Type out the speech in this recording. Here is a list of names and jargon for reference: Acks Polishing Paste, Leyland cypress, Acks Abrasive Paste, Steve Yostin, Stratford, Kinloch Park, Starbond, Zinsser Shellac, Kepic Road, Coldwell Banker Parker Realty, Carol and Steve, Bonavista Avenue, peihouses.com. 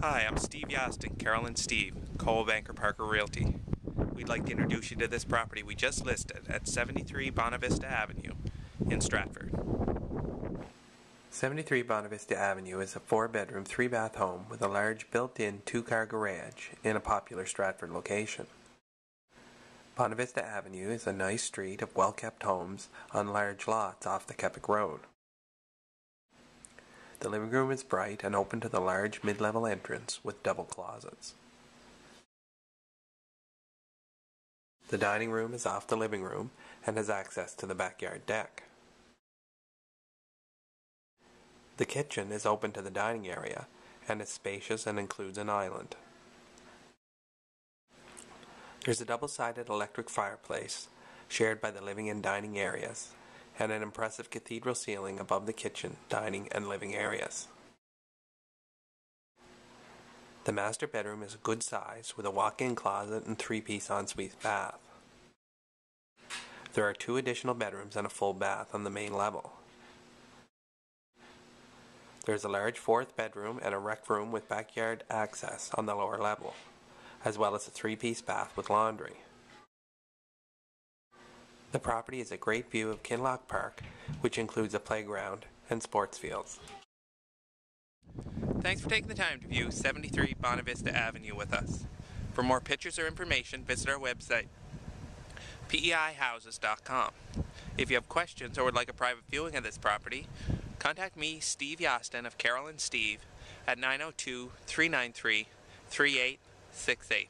Hi, I'm Steve Yostin, Carol and Steve, Coldwell Banker Parker Realty. We'd like to introduce you to this property we just listed at 73 Bonavista Avenue in Stratford. 73 Bonavista Avenue is a 4-bedroom, 3-bath home with a large built-in 2-car garage in a popular Stratford location. Bonavista Avenue is a nice street of well-kept homes on large lots off the Kepic Road. The living room is bright and open to the large mid-level entrance with double closets. The dining room is off the living room and has access to the backyard deck. The kitchen is open to the dining area and is spacious and includes an island. There's a double-sided electric fireplace shared by the living and dining areas, and an impressive cathedral ceiling above the kitchen, dining, and living areas. The master bedroom is a good size with a walk-in closet and 3-piece ensuite bath. There are 2 additional bedrooms and a full bath on the main level. There is a large 4th bedroom and a rec room with backyard access on the lower level, as well as a 3-piece bath with laundry. The property is a great view of Kinloch Park, which includes a playground and sports fields. Thanks for taking the time to view 73 Bonavista Avenue with us. For more pictures or information, visit our website, peihouses.com. If you have questions or would like a private viewing of this property, contact me, Steve Yostin of Carol and Steve, at 902-393-3868.